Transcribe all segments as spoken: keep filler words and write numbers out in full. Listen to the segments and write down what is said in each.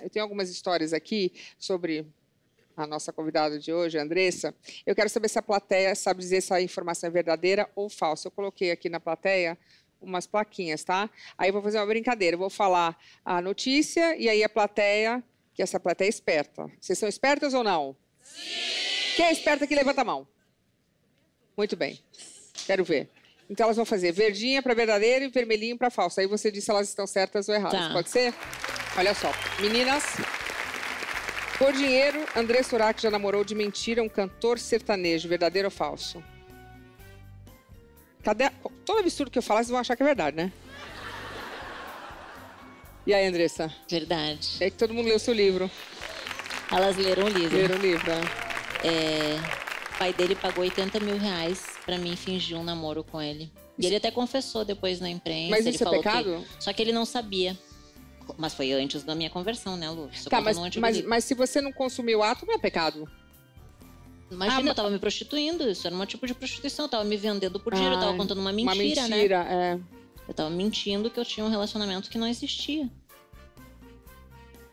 Eu tenho algumas histórias aqui sobre a nossa convidada de hoje, Andressa. Eu quero saber se a plateia sabe dizer se a informação é verdadeira ou falsa. Eu coloquei aqui na plateia umas plaquinhas, tá? Aí eu vou fazer uma brincadeira. Eu vou falar a notícia e aí a plateia, que essa plateia é esperta. Vocês são espertas ou não? Sim! Quem é esperta aqui, levanta a mão. Muito bem. Quero ver. Então elas vão fazer verdinha para verdadeiro e vermelhinho para falsa. Aí você diz se elas estão certas ou erradas. Tá. Pode ser? Olha só. Meninas, por dinheiro, Andressa Urach já namorou de mentira um cantor sertanejo. Verdadeiro ou falso? Cadê? A... Todo absurdo que eu falar, vocês vão achar que é verdade, né? E aí, Andressa? Verdade. É que todo mundo leu o seu livro. Elas leram o livro. Leram o livro, né? É... O pai dele pagou oitenta mil reais pra mim fingir um namoro com ele. E ele até confessou depois na imprensa. Mas ele isso falou é pecado? Que... Só que ele não sabia. Mas foi antes da minha conversão, né, Lu? Isso tá, mas, mas, mas se você não consumiu o ato, não é pecado? Imagina, ah, eu tava me prostituindo. Isso era um tipo de prostituição. Eu tava me vendendo por dinheiro. Ah, eu tava contando uma mentira, né? Uma mentira, né? É. Eu tava mentindo que eu tinha um relacionamento que não existia.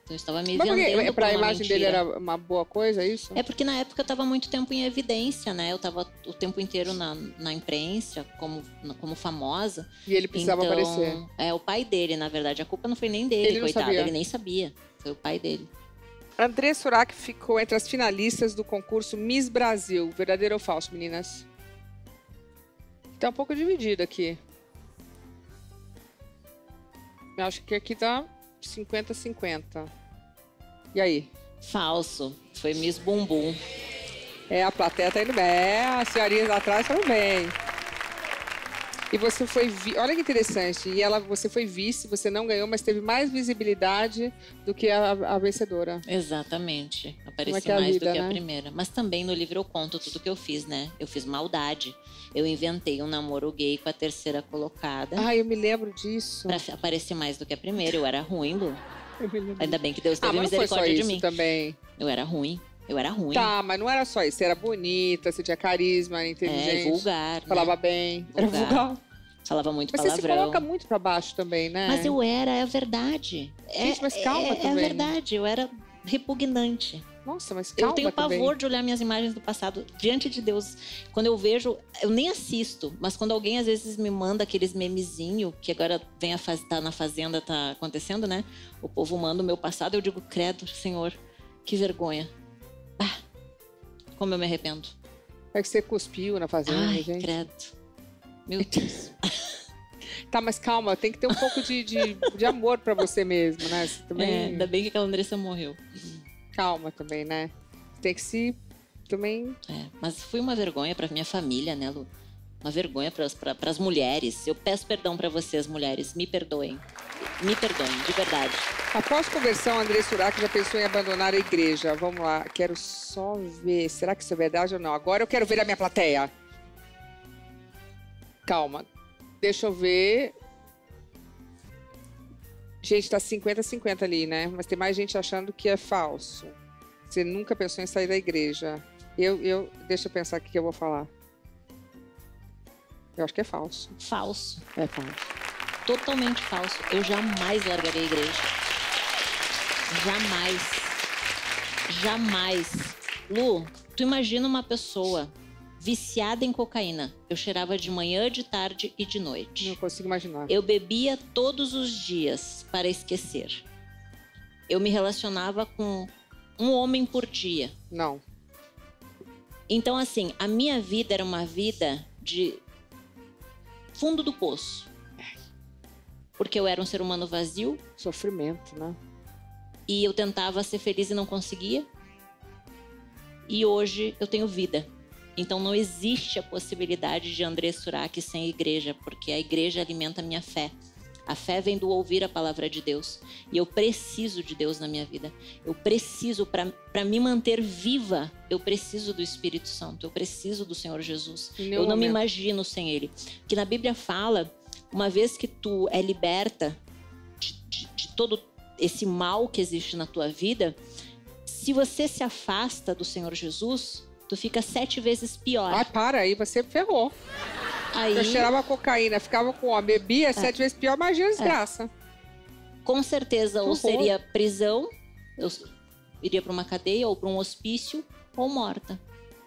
Então, eu estava me vendendo para a imagem mentira. Dele era uma boa coisa, isso? É porque na época eu estava muito tempo em evidência, né? Eu estava o tempo inteiro na, na imprensa, como, como famosa. E ele precisava então, aparecer. É, o pai dele, na verdade. A culpa não foi nem dele, ele coitado. Sabia. Ele nem sabia. Foi o pai dele. Andressa Urach ficou entre as finalistas do concurso Miss Brasil. Verdadeiro ou falso, meninas? Tá um pouco dividido aqui. Eu acho que aqui tá... cinquenta a cinquenta. E aí? Falso. Foi Miss Bumbum. É, a plateia tá indo bem. As senhorinhas lá atrás foram bem. E você foi... Vi... Olha que interessante. E ela, você foi vice, você não ganhou, mas teve mais visibilidade do que a, a vencedora. Exatamente. Apareci é que é mais vida, do que né? a primeira. Mas também no livro eu conto tudo que eu fiz, né? Eu fiz maldade. Eu inventei um namoro gay com a terceira colocada. Ah, eu me lembro disso. Pra aparecer mais do que a primeira. Eu era ruim, Lu. Eu me lembro. Ainda bem que Deus teve ah, misericórdia de mim. Também. Eu era ruim. Eu era ruim. Tá, mas não era só isso. Você era bonita, você tinha carisma, inteligente. É, vulgar. Falava né? bem. Vulgar. Era vulgar. Falava muito mas palavrão. Mas você se coloca muito pra baixo também, né? Mas eu era, é a verdade. Gente, é, mas calma é, também. É a verdade. Eu era repugnante. Nossa, mas calma Eu tenho também. pavor de olhar minhas imagens do passado. Diante de Deus, quando eu vejo... Eu nem assisto, mas quando alguém às vezes me manda aqueles memezinhos que agora vem a faz, tá na fazenda, tá acontecendo, né? O povo manda o meu passado, eu digo, credo, Senhor, que vergonha. Ah, como eu me arrependo. É que você cuspiu na fazenda, Ai, gente. Ai, credo. Meu Deus. Tá, mas calma, tem que ter um pouco de, de, de amor pra você mesmo, né? Você também... É, ainda bem que a Andressa morreu. Calma também, né? Tem que se... também... É, mas foi uma vergonha pra minha família, né, Lu? Uma vergonha pras, pra, pras mulheres. Eu peço perdão pra vocês, mulheres. Me perdoem. Me perdoem, de verdade. Após conversão, Andressa Urach já pensou em abandonar a igreja. Vamos lá, quero só ver. Será que isso é verdade ou não? Agora eu quero ver a minha plateia. Calma. Deixa eu ver. Gente, tá cinquenta a cinquenta ali, né? Mas tem mais gente achando que é falso. Você nunca pensou em sair da igreja. Eu, eu... Deixa eu pensar o que eu vou falar. Eu acho que é falso. Falso. É falso. Totalmente falso. Eu jamais largaria a igreja. Jamais. Jamais. Lu, tu imagina uma pessoa viciada em cocaína. Eu cheirava de manhã, de tarde e de noite. Não consigo imaginar. Eu bebia todos os dias para esquecer. Eu me relacionava com um homem por dia. Não. Então, assim, a minha vida era uma vida de fundo do poço. Porque eu era um ser humano vazio. Sofrimento, né? E eu tentava ser feliz e não conseguia. E hoje eu tenho vida. Então não existe a possibilidade de Andressa Urach sem igreja, porque a igreja alimenta a minha fé. A fé vem do ouvir a palavra de Deus. E eu preciso de Deus na minha vida. Eu preciso, para me manter viva, eu preciso do Espírrio Santo. Eu preciso do Senhor Jesus. Eu não momento. me imagino sem Ele. Porque na Bíblia fala, uma vez que tu é liberta de, de, de todo o esse mal que existe na tua vida, se você se afasta do Senhor Jesus, tu fica sete vezes pior. Ah, para aí, você ferrou. Aí... Eu cheirava cocaína, ficava com ó, bebia é. sete vezes pior, imagina a desgraça. É. Com certeza, ou seria prisão, eu iria para uma cadeia ou para um hospício, ou morta.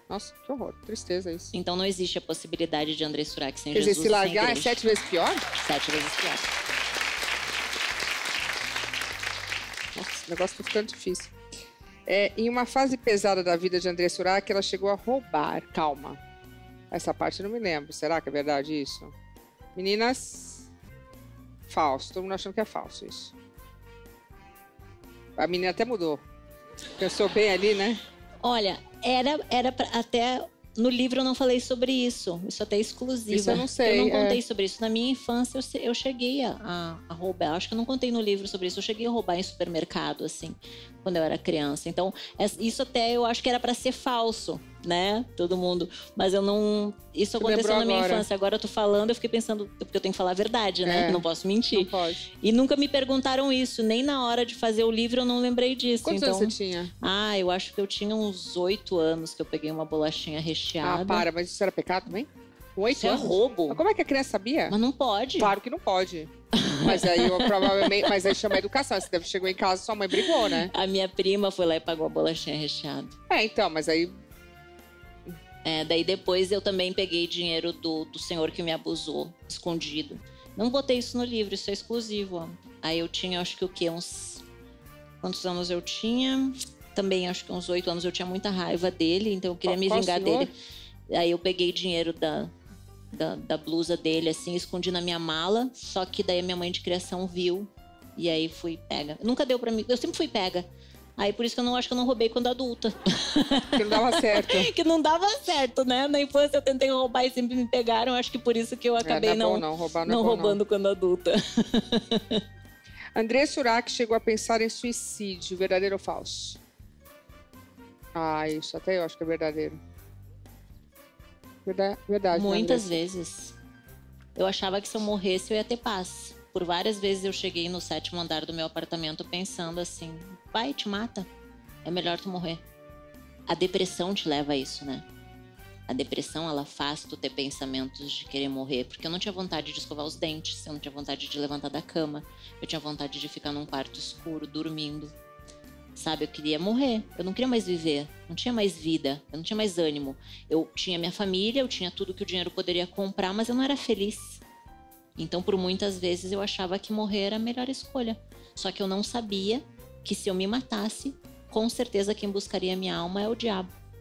Nossa, que horror, que tristeza isso. Então não existe a possibilidade de Andressa Urach sem Jesus. Quer dizer, se largar é sete vezes pior? Sete vezes pior. Nossa, esse negócio tá ficando difícil. É, em uma fase pesada da vida de Andressa Urach, ela chegou a roubar. Calma. Essa parte eu não me lembro. Será que é verdade isso? Meninas, falso. Todo mundo achando que é falso isso. A menina até mudou. Pensou bem ali, né? Olha, era, era pra, até... No livro eu não falei sobre isso. Isso até é exclusivo. Isso eu não sei. Eu não contei é... sobre isso. Na minha infância eu, eu cheguei a, a roubar. Acho que eu não contei no livro sobre isso. Eu cheguei a roubar em supermercado, assim, quando eu era criança. Então, isso até eu acho que era pra ser falso, né? Todo mundo. Mas eu não... Isso aconteceu na minha agora. infância. Agora eu tô falando, eu fiquei pensando... Porque eu tenho que falar a verdade, né? É. Não posso mentir. Não pode. E nunca me perguntaram isso. Nem na hora de fazer o livro eu não lembrei disso. Quantos então, anos você tinha? Ah, eu acho que eu tinha uns oito anos que eu peguei uma bolachinha recheada. Ah, para. Mas isso era pecado também? Oito anos? Isso é roubo. Mas como é que a criança sabia? Mas não pode. Claro que não pode. Mas aí eu, provavelmente... Mas aí chama a educação. Você deve chegou em casa, sua mãe brigou, né? A minha prima foi lá e pagou a bolachinha recheada. É, então. Mas aí... É, daí depois eu também peguei dinheiro do, do senhor que me abusou, escondido. Não botei isso no livro, isso é exclusivo. Ó. Aí eu tinha, acho que o quê? Uns... Quantos anos eu tinha? Também acho que uns oito anos. Eu tinha muita raiva dele, então eu queria Qual me vingar senhor? dele. Aí eu peguei dinheiro da, da, da blusa dele, assim, escondi na minha mala. Só que daí a minha mãe de criação viu. E aí fui pega. Nunca deu pra mim, eu sempre fui pega. Aí por isso que eu não acho que eu não roubei quando adulta. Que não dava certo. Que não dava certo, né? Na infância eu tentei roubar e sempre me pegaram. Acho que por isso que eu acabei é, não, não, não, roubar, não, não roubando não. quando adulta. Andressa Urach chegou a pensar em suicídio. Verdadeiro ou falso? Ah, isso até eu acho que é verdadeiro. Verda verdade. Muitas né, vezes. Eu achava que se eu morresse eu ia ter paz. Por várias vezes eu cheguei no sétimo andar do meu apartamento pensando assim, vai, te mata, é melhor tu morrer. A depressão te leva a isso, né? A depressão, ela faz tu ter pensamentos de querer morrer, porque eu não tinha vontade de escovar os dentes, eu não tinha vontade de levantar da cama, eu tinha vontade de ficar num quarto escuro, dormindo, sabe? Eu queria morrer, eu não queria mais viver, não tinha mais vida, eu não tinha mais ânimo. Eu tinha minha família, eu tinha tudo que o dinheiro poderia comprar, mas eu não era feliz. Então, por muitas vezes, eu achava que morrer era a melhor escolha. Só que eu não sabia que se eu me matasse, com certeza quem buscaria minha alma é o diabo.